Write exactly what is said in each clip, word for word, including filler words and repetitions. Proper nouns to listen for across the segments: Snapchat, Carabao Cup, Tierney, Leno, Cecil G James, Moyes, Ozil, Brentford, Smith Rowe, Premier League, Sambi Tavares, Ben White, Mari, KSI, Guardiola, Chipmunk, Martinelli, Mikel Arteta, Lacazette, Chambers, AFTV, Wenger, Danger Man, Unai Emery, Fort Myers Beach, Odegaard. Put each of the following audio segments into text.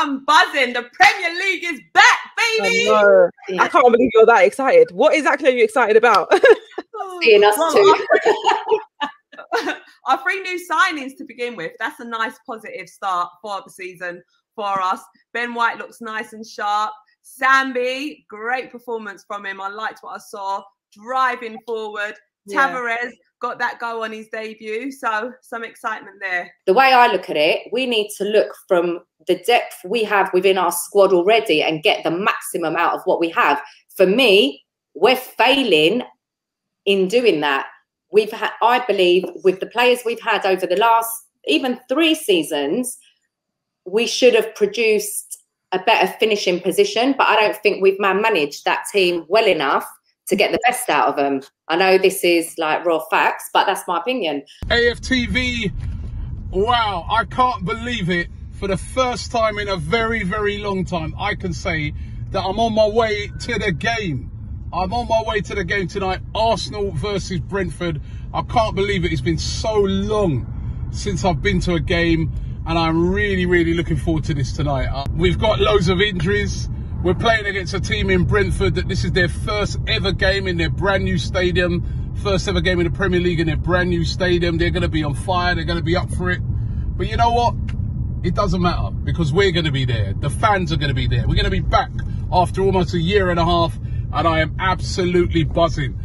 I'm buzzing. The Premier League is back, baby. Oh, no. Yeah. I can't believe you're that excited. What exactly are you excited about? Seeing us well, too. Our three, our three new signings to begin with. That's a nice positive start for the season for us. Ben White looks nice and sharp. Sambi, great performance from him. I liked what I saw. Driving forward. Yeah. Tavares got that goal on his debut, so some excitement there. The way I look at it, we need to look from the depth we have within our squad already and get the maximum out of what we have. For me, we're failing in doing that. We've had, I believe, with the players we've had over the last even three seasons, we should have produced a better finishing position, but I don't think we've man managed that team well enough to get the best out of them. I know this is like raw facts, but that's my opinion. A F T V, wow, I can't believe it. For the first time in a very, very long time, I can say that I'm on my way to the game. I'm on my way to the game tonight, Arsenal versus Brentford. I can't believe it. It's been so long since I've been to a game, and I'm really, really looking forward to this tonight. Uh, we've got loads of injuries. We're playing against a team in Brentford that this is their first ever game in their brand new stadium. First ever game in the Premier League in their brand new stadium. They're going to be on fire. They're going to be up for it. But you know what? It doesn't matter because we're going to be there. The fans are going to be there. We're going to be back after almost a year and a half. And I am absolutely buzzing.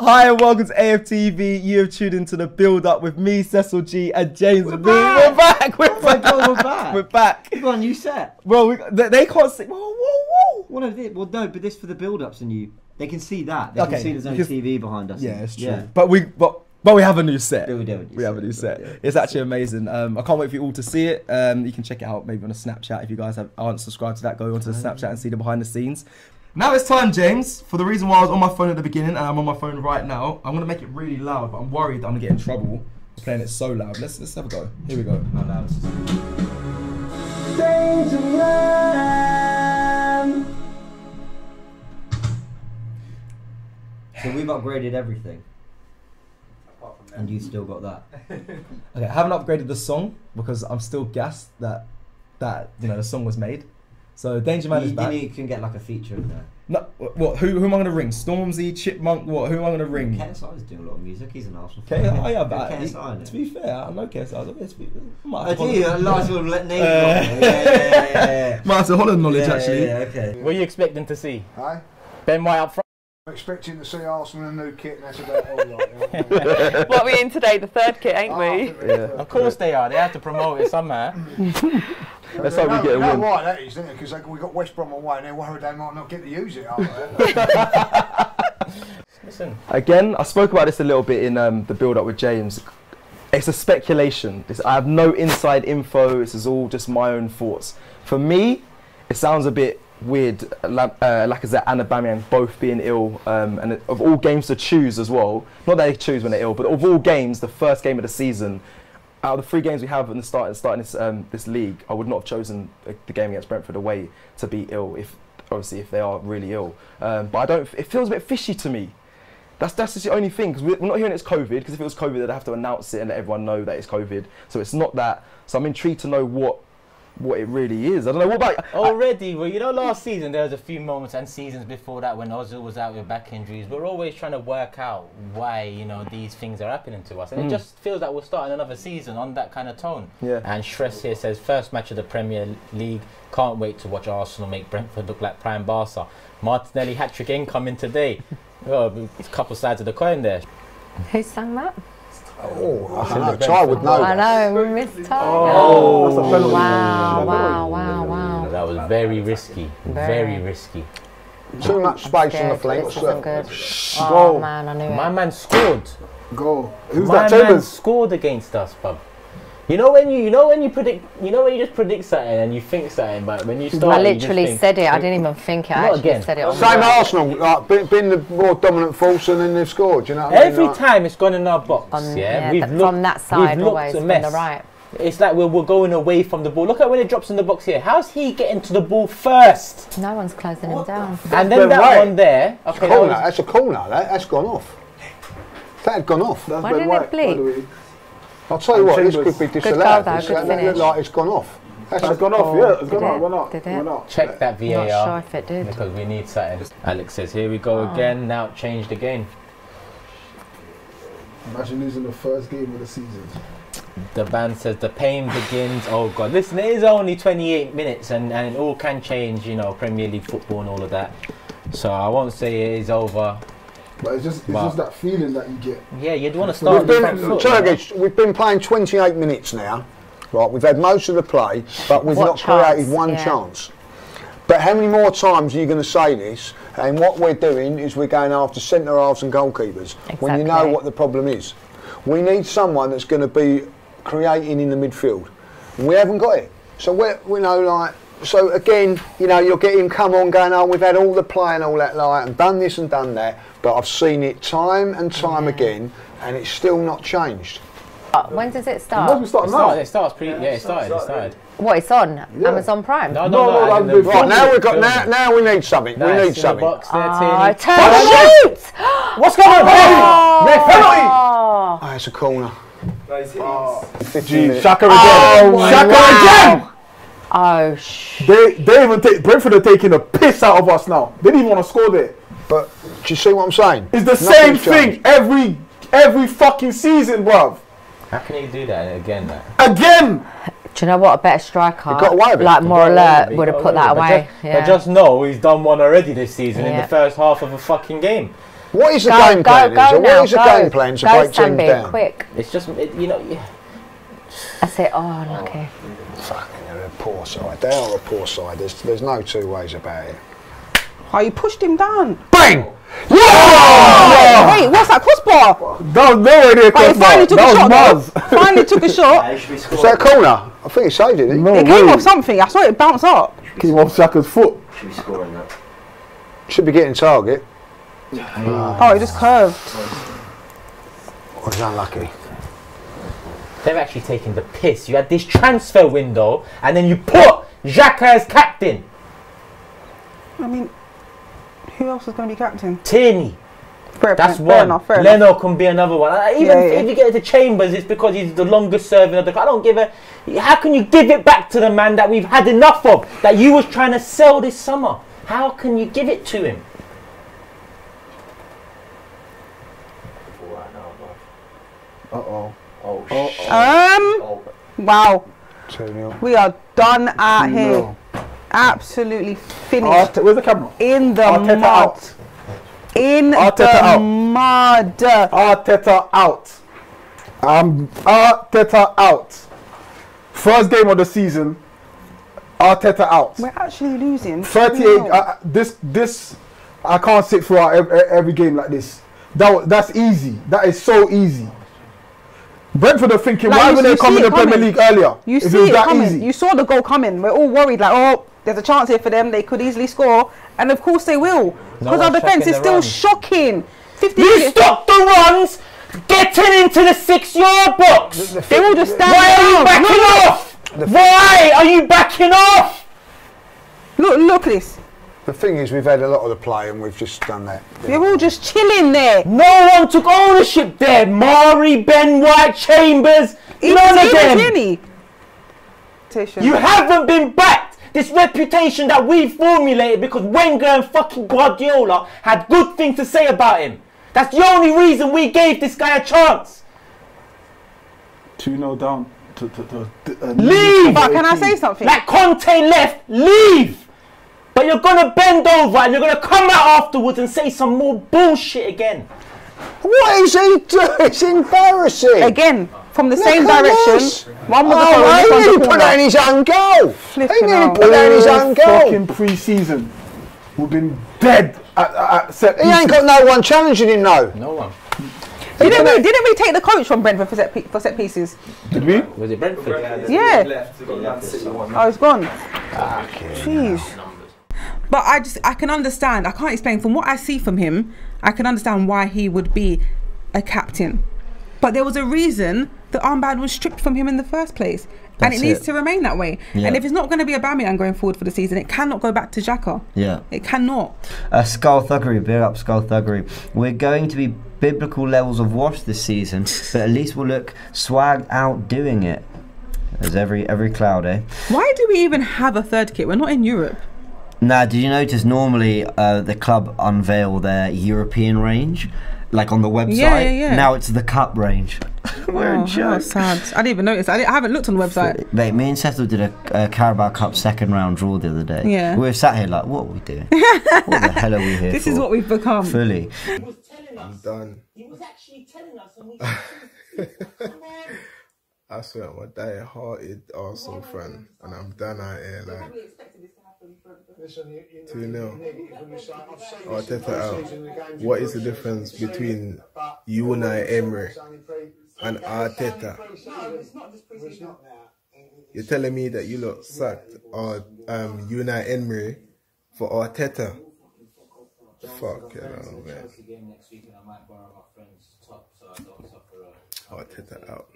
Hi and welcome to A F T V. You have tuned into the build-up with me, Cecil G, and James. We're back. We're back. We're, oh back. God, we're back. We're back. We're on new set. Well, we, they, they can't see. Whoa, whoa, whoa. Well, no, they, well, no, but this for the build-up's and you. They can see that. They okay. can see there's no because, T V behind us. Yeah, it's true. Yeah. But we, but but we have a new set. Yeah, we do. We, do we set, have a new set. It. It's actually amazing. Um, I can't wait for you all to see it. Um, you can check it out maybe on a Snapchat if you guys have, aren't subscribed to that. Go onto the Snapchat and see the behind the scenes. Now it's time, James, for the reason why I was on my phone at the beginning and I'm on my phone right now. I'm going to make it really loud, but I'm worried that I'm going to get in trouble playing it so loud. Let's, let's have a go. Here we go. How loud is this? Danger Man! So we've upgraded everything. Apart from that. And you still got that. Okay, I haven't upgraded the song because I'm still gassed that, that you know, the song was made. So Danger Man you, is back. You can get like a feature in there. No, what? Who, who am I gonna ring? Stormzy, Chipmunk. What? Who am I gonna ring? K S I is doing a lot of music. He's an Arsenal fan. K S I, yeah, but K S I, he, to be fair, I know K S I. I do. You a large little name. Yeah, yeah, yeah. Might have Holland knowledge yeah, actually. Yeah, yeah, okay. What are you expecting to see? Hi. Ben White up front. I'm expecting to see Arsenal in a new kit, and that's about all right. What are we in today? The third kit, ain't we? Oh, yeah. Of course they are. They have to promote it somehow. That's how we get a win. Why that is, isn't it? Because we got West Brom away and they're worried they might not get to use it after. Listen. Again, I spoke about this a little bit in um, the build-up with James. It's a speculation. It's, I have no inside info. This is all just my own thoughts. For me, it sounds a bit weird. La uh, Lacazette and Aubameyang both being ill, um, and of all games to choose as well. Not that they choose when they're ill, but of all games, the first game of the season. Out of the three games we have in the start, starting this um, this league, I would not have chosen the game against Brentford away to be ill. If obviously if they are really ill, um, but I don't. It feels a bit fishy to me. That's that's just the only thing because we're not hearing it's COVID. Because if it was COVID, they'd have to announce it and let everyone know that it's COVID. So it's not that. So I'm intrigued to know what what it really is. I don't know what about already. I, well, you know, last season there was a few moments and seasons before that when Ozil was out with back injuries. We're always trying to work out why you know these things are happening to us, and mm. it just feels like we're starting another season on that kind of tone. Yeah. And Shress here says first match of the Premier League. Can't wait to watch Arsenal make Brentford look like prime Barca. Martinelli hat trick incoming today. Oh, a couple sides of the coin there. Who sang that? Oh, I don't know. Child would know. I know, we missed time. Oh, wow, wow, wow, wow, wow. That was very risky, very, very risky. Too much space in the flanks. Oh, goal. Man, I knew it. My man scored. Goal. Who's that? Chambers? My man scored against us, bub. You know when you, you know when you predict, you know when you just predict something and you think something, but when you start, I literally you just said think, it. I didn't even think it. I actually again. said it. On Same Arsenal, like been, been the more dominant force, and then they've scored. You know. What Every I mean? Like, time it's gone in our box. On, yeah, yeah the, looked, from that side, always from the right. It's like we're, we're going away from the ball. Look at when it drops in the box here. How's he getting to the ball first? No one's closing what him down. And then that right. one there. Okay, that was, that's a corner. That, that's gone off. That had gone off. That's Why didn't it bleed? I'll tell you and what, Chambers. This could be disallowed. It looks like it's gone off. Actually, it's gone off, yeah. It's did gone off. We're not. Did We're not. Check that V A R. Not sure if it did. Because we need something. Alex says, here we go oh. again. Now it changed again. Imagine losing the first game of the season. The band says the pain begins. Oh god, listen, it is only twenty-eight minutes, and and it all can change, you know, Premier League football and all of that. So I won't say it is over. But it's just, it's but just that feeling that you get. Yeah, you'd want to start. We've been, foot, Turkish, right? We've been playing twenty-eight minutes now, right? We've had most of the play, but we've what not chance? created one yeah. chance. But how many more times are you going to say this? And what we're doing is we're going after centre halves and goalkeepers exactly. when you know what the problem is. We need someone that's going to be creating in the midfield. We haven't got it. So we're, you know, like, so again, you know, you're getting come on going, oh, we've had all the play and all that, like, and done this and done that, but I've seen it time and time yeah. again, and it's still not changed. Uh, when does it start? When does it start? It starts, no. it starts pretty, yeah, yeah, it started, it started. What, it's on yeah. Amazon Prime? No, no, no, no, no, no right, now we've got, now, now we need something, no, we need something. Box, oh, turn shoot! What's going on? Oh. Penalty! Oh. oh, it's a corner. Oh, Jeez, Xhaka again! Oh, Xhaka wow. again! Oh sh! They, they even take Brentford are taking a piss out of us now. They didn't even want to score there. But do you see what I'm saying? It's the Nothing same thing changed. every every fucking season, bruv. How can you do that again? Though? Again! Do you know what? A better striker, got away with like more alert, would have put that away. But just, yeah. but just know he's done one already this season yeah. in the first half of a fucking game. What is the go, game go, plan? Go, go what is the game plan to go break things down? Quick. It's just, it, you know. Yeah. I say, oh, oh okay. Fucking, they're a poor side. They are a poor side. There's, there's no two ways about it. Oh, you pushed him down. Bang! Yeah! Oh, wait, what's that crossbar? That was nowhere near crossbar. That was Mars. Finally took a shot. Is that a corner? I think he saved it. Didn't no, it really. came off something. I saw it bounce up. Came off Xhaka's foot. Should be scoring that. Should be getting target. Oh, oh, it just curved. I was unlucky. They've actually taken the piss. You had this transfer window, and then you put Xhaka as captain. I mean, who else is going to be captain? Tierney. Fair That's fair one. Enough, fair Leno enough. can be another one. Even yeah, yeah. if you get to Chambers, it's because he's the longest serving of the club. I don't give a... How can you give it back to the man that we've had enough of, that you was trying to sell this summer? How can you give it to him? Uh-oh. Oh, oh, oh. Um, wow. We are done out here. No. Absolutely finished. Where's the camera? In the Arteta mud. Out. In Arteta the out. mud. Arteta out. Um, Arteta out. First game of the season. Arteta out. We're actually losing. thirty-eight. Uh, this, this, I can't sit for every, every game like this. That, that's easy. That is so easy. Brentford are thinking, like, why were they coming to the Premier League earlier? You see it, it coming. Easy? You saw the goal coming. We're all worried, like, oh, there's a chance here for them. They could easily score. And of course they will. Because no our defence is still runs. shocking. fifty you minutes. Stop the runs getting into the six-yard box. The they will just stand Why down. Are you backing look, off? Look. Why are you backing off? Look, look at this. The thing is, we've had a lot of the play and we've just done that. They're all just chilling there. No one took ownership there. Mari, Ben White, Chambers, even none of them. You haven't been backed. This reputation that we formulated because Wenger and fucking Guardiola had good things to say about him. That's the only reason we gave this guy a chance. two nil down. To, to, to, to, uh, leave. But can I say something? Like Conte left, leave. But you're gonna bend over and you're gonna come out afterwards and say some more bullshit again. What is he doing? It's embarrassing. Again, from the Look same direction. One was oh, he nearly put out his own goal. Flipping he nearly put out his own goal. Fucking pre-season, we've been dead. At, at, set he ain't got no one challenging him now. No one. Didn't we, didn't we take the coach from Brentford for set, pe for set pieces? Did we? Was it Brentford? Yeah. yeah. Oh, it's gone. Okay. Jeez. But I just, I can understand. I can't explain. From what I see from him, I can understand why he would be a captain. But there was a reason the armband was stripped from him in the first place. That's and it, it needs to remain that way. Yeah. And if it's not going to be Aubameyang going forward for the season, it cannot go back to Xhaka. Yeah. It cannot. Uh, skullthuggery, beer up skullthuggery. We're going to be biblical levels of wash this season, but at least we'll look swagged out doing it. There's every every cloud, eh? Why do we even have a third kit? We're not in Europe. Now, did you notice normally uh, the club unveil their European range, like on the website? Yeah, yeah, yeah. Now it's the cup range. We're oh, in joke. Sad. I didn't even notice. I, didn't, I haven't looked on the website. Mate, me and Seth did a, a Carabao Cup second round draw the other day. Yeah. We were sat here like, what are we doing? What the hell are we here This for? Is what we've become. Fully. He was telling us. I'm done. He was actually telling us. And we I swear, I'm a die-hearted Arsenal fan, and I'm done out here. Like, two nil. Arteta out. What is the difference between Unai Emery and Arteta? You're telling me that you lot sacked or um, Unai Emery for Arteta? Fuck it, I don't know, man. Arteta out.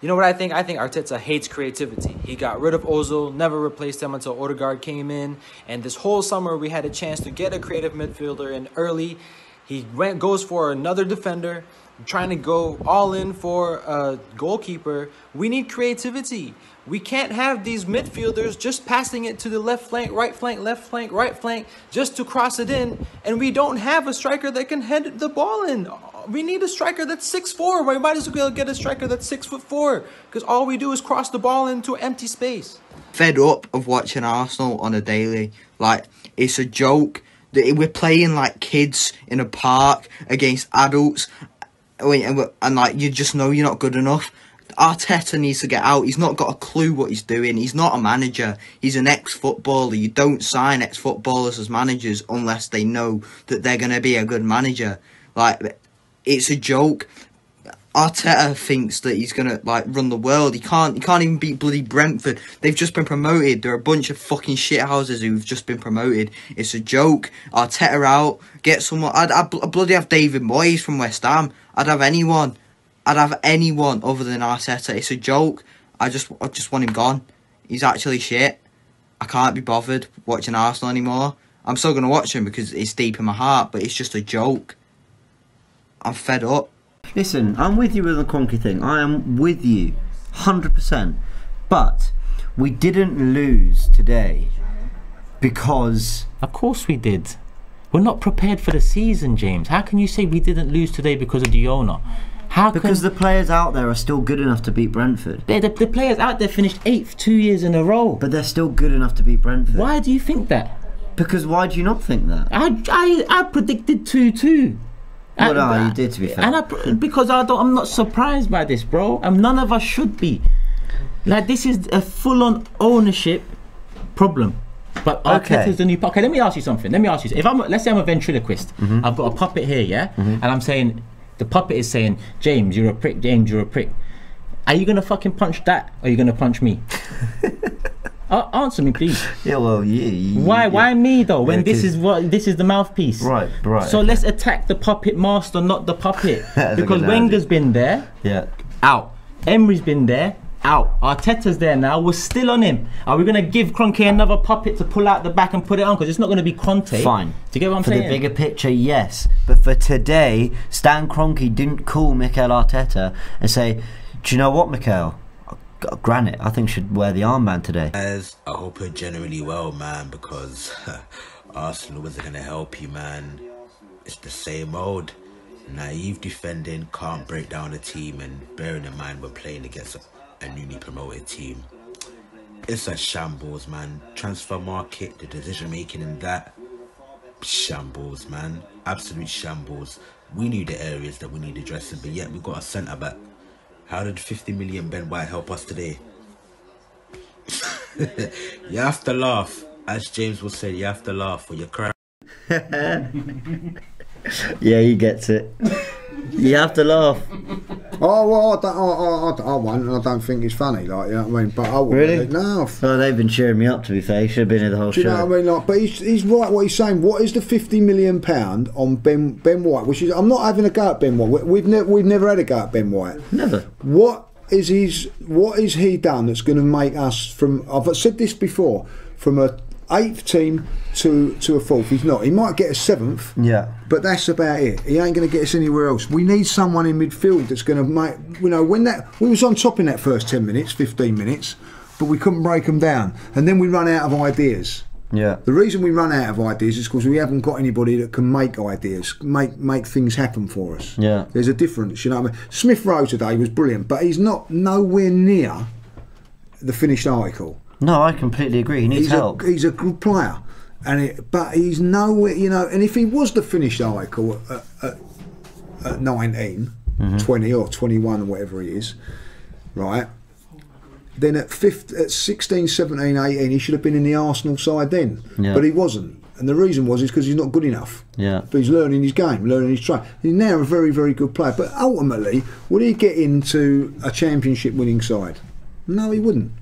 You know what I think? I think Arteta hates creativity. He got rid of Ozil, never replaced him until Odegaard came in. And this whole summer, we had a chance to get a creative midfielder in early. He went, goes for another defender, trying to go all in for a goalkeeper. We need creativity. We can't have these midfielders just passing it to the left flank, right flank, left flank, right flank, just to cross it in. And we don't have a striker that can head the ball in. We need a striker that's six foot four. We might as well get a striker that's six foot four, because all we do is cross the ball into empty space. Fed up of watching Arsenal on a daily. Like, it's a joke that we're playing like kids in a park against adults, and, and like, you just know you're not good enough. Arteta needs to get out. He's not got a clue what he's doing. He's not a manager. He's an ex-footballer. You don't sign ex-footballers as managers unless they know that they're going to be a good manager. Like, it's a joke. Arteta thinks that he's going to, like, run the world. He can't He can't even beat bloody Brentford. They've just been promoted. They're a bunch of fucking shithouses who've just been promoted. It's a joke. Arteta out. Get someone. I'd, I'd, I'd bloody have David Moyes from West Ham. I'd have anyone. I'd have anyone other than Arteta. It's a joke. I just I just want him gone. He's actually shit. I can't be bothered watching Arsenal anymore. I'm still going to watch him because it's deep in my heart, but it's just a joke. I'm fed up. Listen, I'm with you with the Kroenke thing. I am with you, one hundred percent. But we didn't lose today because... Of course we did. We're not prepared for the season, James. How can you say we didn't lose today because of the owner? How because can... the players out there are still good enough to beat Brentford. The, the, the players out there finished eighth two years in a row. But they're still good enough to beat Brentford. Why do you think that? Because why do you not think that? I, I, I predicted two two. Well, no, that, you did, to be fair. And I, because I don't, I'm not surprised by this, bro. And none of us should be. Like, this is a full-on ownership problem. But okay, Arteta's the new. Okay, let me ask you something. Let me ask you. If I'm, let's say I'm a ventriloquist. Mm-hmm. I've got a puppet here, yeah, mm-hmm. and I'm saying, the puppet is saying, James, you're a prick. James, you're a prick. Are you gonna fucking punch that, or are you gonna punch me? Uh, answer me, please. Yeah, well, yeah. yeah why, yeah. why me though? When yeah, this is what this is the mouthpiece, right? Right. So okay. let's attack the puppet master, not the puppet, because Wenger's been there, yeah, out. Emery's been there, out. Arteta's there now. We're still on him. Are we gonna give Kroenke another puppet to pull out the back and put it on? Because it's not gonna be Conte. Fine. Do you get what I'm for saying? For the bigger picture, yes. But for today, Stan Kroenke didn't call Mikel Arteta and say, "Do you know what, Mikel? Granite, I think, should wear the armband today." As I hope you're generally well, man, because Arsenal wasn't going to help you, man. It's the same old. Naive defending, can't break down a team, and bearing in mind we're playing against a newly promoted team. It's a shambles, man. Transfer market, the decision-making in that, shambles, man. Absolute shambles. We knew the areas that we needed addressing, but yet we got a centre-back. How did fifty million Ben White help us today? You have to laugh. As James will say, you have to laugh or you're crying. Yeah, he gets it. You have to laugh. Oh, well, I don't, oh, oh, I won't. I don't think it's funny, like, you know what I mean? But I wouldn't really laugh. Oh, they've been cheering me up, to be fair. He should have been here the whole show. Do you know what I mean? Like, but he's, he's right what he's saying. What is the fifty million pound on Ben Ben White? Which is, I'm not having a go at Ben White. We've, ne we've never had a go at Ben White. Never. What is his, what is he done that's going to make us from... I've said this before, from a eighth team to to a fourth. He's not. He might get a seventh. Yeah. But that's about it. He ain't going to get us anywhere else. We need someone in midfield that's going to make. You know, when that we was on top in that first ten minutes, fifteen minutes, but we couldn't break them down, and then we run out of ideas. Yeah. The reason we run out of ideas is because we haven't got anybody that can make ideas, make make things happen for us. Yeah. There's a difference, you know what I mean? Smith Rowe today was brilliant, but he's not nowhere near the finished article. No, I completely agree. He needs he's help. A, he's a good player, and it, but he's nowhere, you know. And if he was the finished article at, at, at nineteen, mm-hmm. twenty, or twenty-one, or whatever he is, right? Then at, fifth, at sixteen, seventeen, eighteen, he should have been in the Arsenal side then. Yeah. But he wasn't. And the reason was is because he's not good enough. Yeah. But he's learning his game, learning his trade. He's now a very, very good player. But ultimately, would he get into a championship winning side? No, he wouldn't.